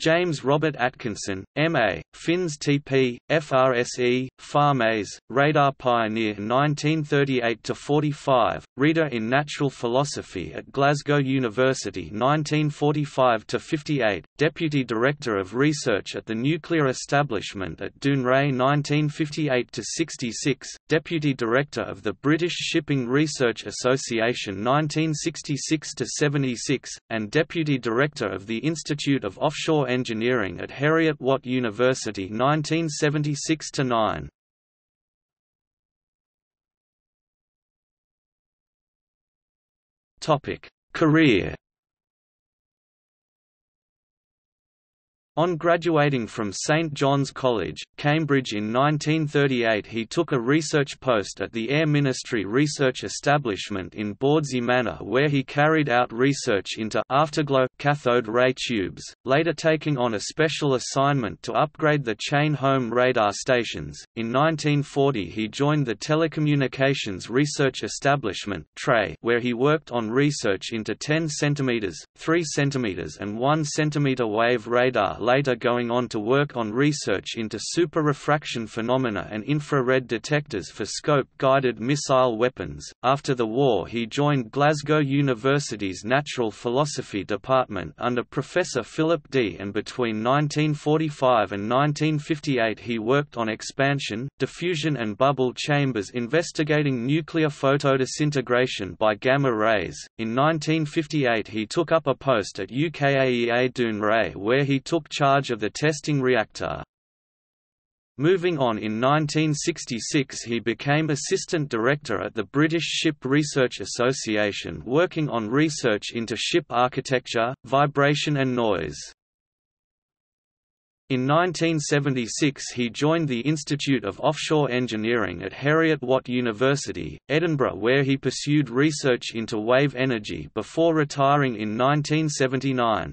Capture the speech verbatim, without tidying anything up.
James Robert Atkinson, M A, FInstP, F R S E, FRMetS, Radar Pioneer nineteen thirty-eight to forty-five, Reader in Natural Philosophy at Glasgow University nineteen forty-five to fifty-eight, Deputy Director of Research at the Nuclear Establishment at Dounreay nineteen fifty-eight to sixty-six, Deputy Director of the British Shipping Research Association nineteen sixty-six to seventy-six, and Deputy Director of the Institute of Offshore Engineering at Heriot-Watt University nineteen seventy-six to nine. Topic: Career. On graduating from St John's College, Cambridge in nineteen thirty-eight, he took a research post at the Air Ministry Research Establishment in Bawdsey Manor, where he carried out research into afterglow cathode ray tubes, later taking on a special assignment to upgrade the chain home radar stations. In nineteen forty, he joined the Telecommunications Research Establishment (T R E), where he worked on research into ten centimeter, three centimeter and one centimeter wave radar, later going on to work on research into super-refraction phenomena and infrared detectors for scope-guided missile weapons. After the war, he joined Glasgow University's Natural Philosophy Department under Professor Philip D., and between nineteen forty-five and nineteen fifty-eight he worked on expansion, diffusion and bubble chambers investigating nuclear photodisintegration by gamma rays. In nineteen fifty-eight he took up a post at U K A E A Dounreay, where he took charge of the testing reactor. Moving on, in nineteen sixty-six he became Assistant Director at the British Ship Research Association, working on research into ship architecture, vibration and noise. In nineteen seventy-six he joined the Institute of Offshore Engineering at Heriot-Watt University, Edinburgh, where he pursued research into wave energy before retiring in nineteen seventy-nine.